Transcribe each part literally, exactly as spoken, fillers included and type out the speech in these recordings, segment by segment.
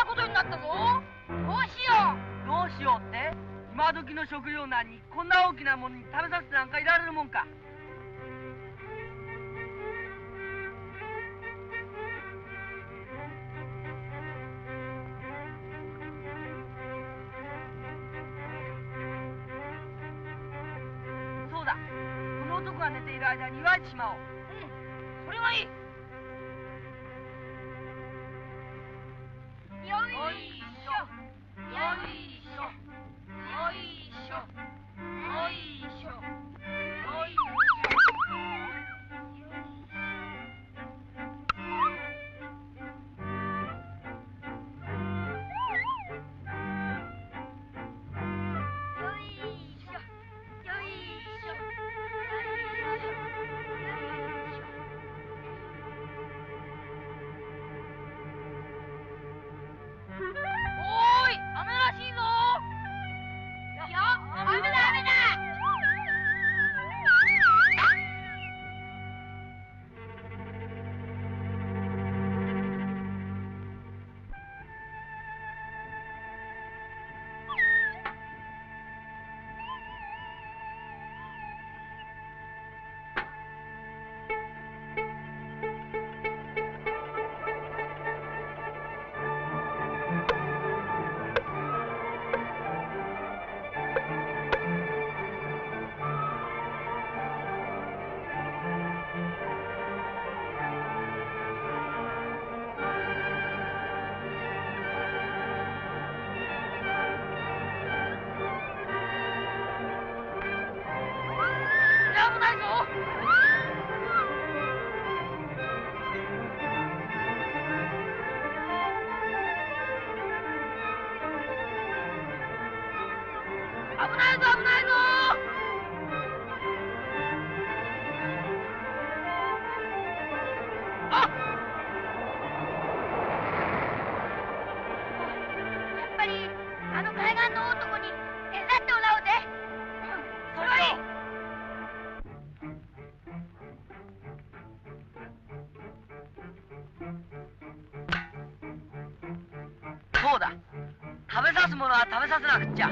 なことになったぞ。どうしよう。どうしようって今時の食糧難にこんな大きなものに食べさせてなんかいられるもんか。そうだ、この男が寝ている間に祝いてしまおう。うん、それはいい。よいしょ、よいしょ、よいしょ、よいしょ、よいし食べさせなくっちゃ。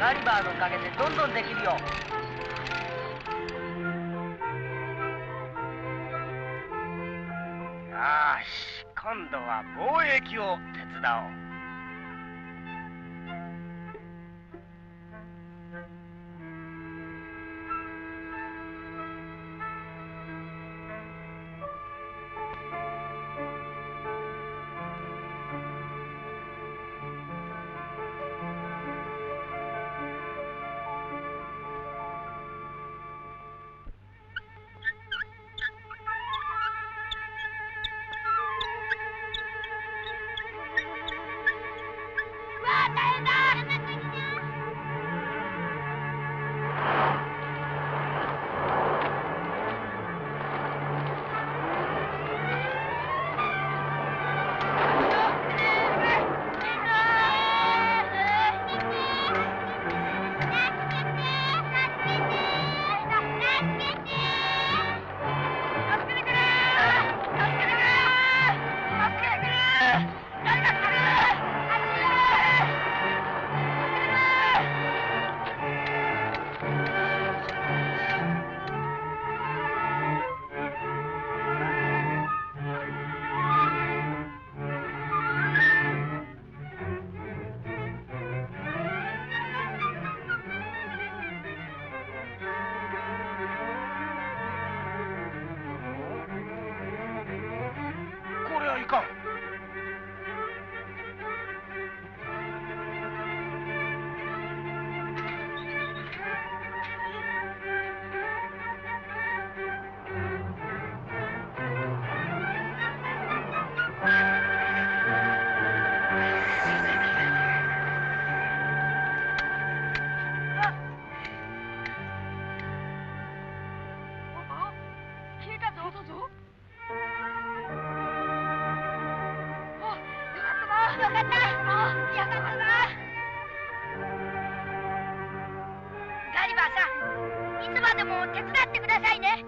ガリバーのおかげでどんどんできるよ。よし、今度は貿易を手伝おう。いつまでも手伝ってくださいね。